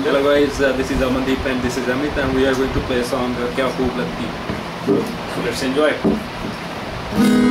Hello guys, this is Amandeep and this is Amit, and we are going to play a song, Kya Khoob Lagti Ho. So let's enjoy.